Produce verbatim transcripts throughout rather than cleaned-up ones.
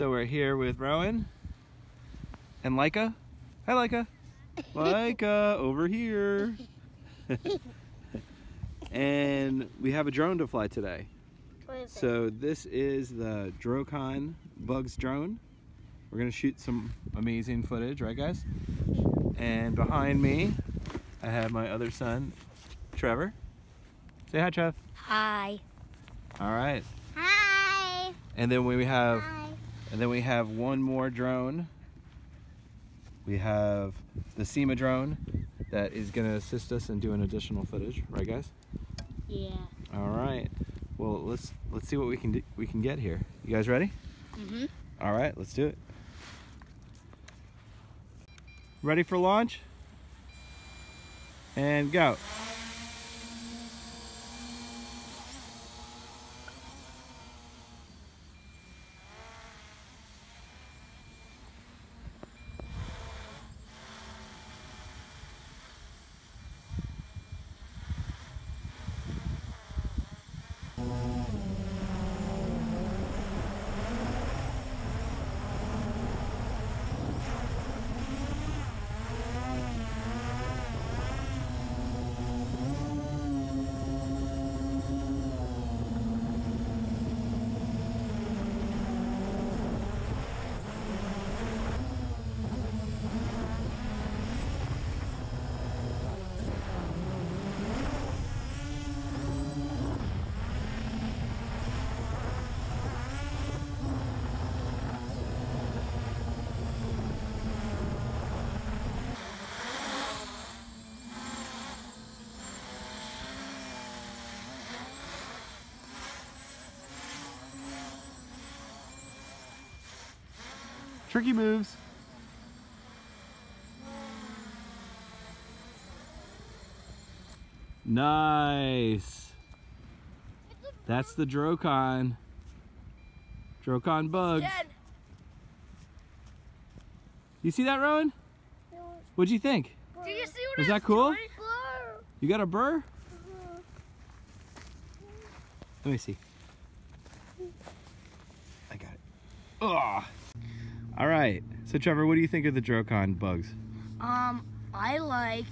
So we're here with Rowan and Laika. Hi, Laika. Laika, over here. And we have a drone to fly today. So this is the Drocon Bugs drone. We're gonna shoot some amazing footage, right guys? And behind me, I have my other son, Trevor. Say hi, Trev. Hi. All right. Hi. And then we have, hi. and then we have one more drone. We have the SEMA drone that is gonna assist us in doing additional footage, right, guys? Yeah. All right. Well, let's let's see what we can do, we can get here. You guys ready? Mhm. All right, let's do it. Ready for launch? And go. Tricky moves. Nice. That's the Drocon. Drocon Bugs. You see that, Rowan? What'd you think? Did you see what I was doing? Is that cool? You got a burr? Let me see. I got it. Ugh. All right, so Trevor, what do you think of the Drocon Bugs? Um, I like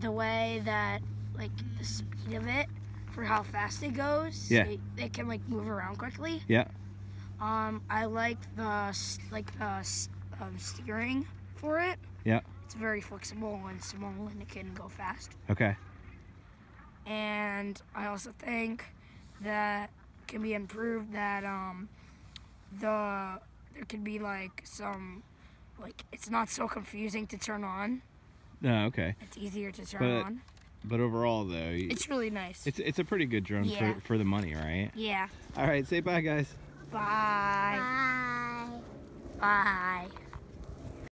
the way that, like, the speed of it for how fast it goes. Yeah. It, it can, like, move around quickly. Yeah. Um, I like the, like, the um, steering for it. Yeah. It's very flexible and small and it can go fast. Okay. And I also think that it can be improved that, um, the... there could be like some, like it's not so confusing to turn on. No, oh, okay. It's easier to turn but, on. But overall, though, you, it's really nice. It's it's a pretty good drone yeah. for for the money, right? Yeah. All right, say bye, guys. Bye. Bye. Bye.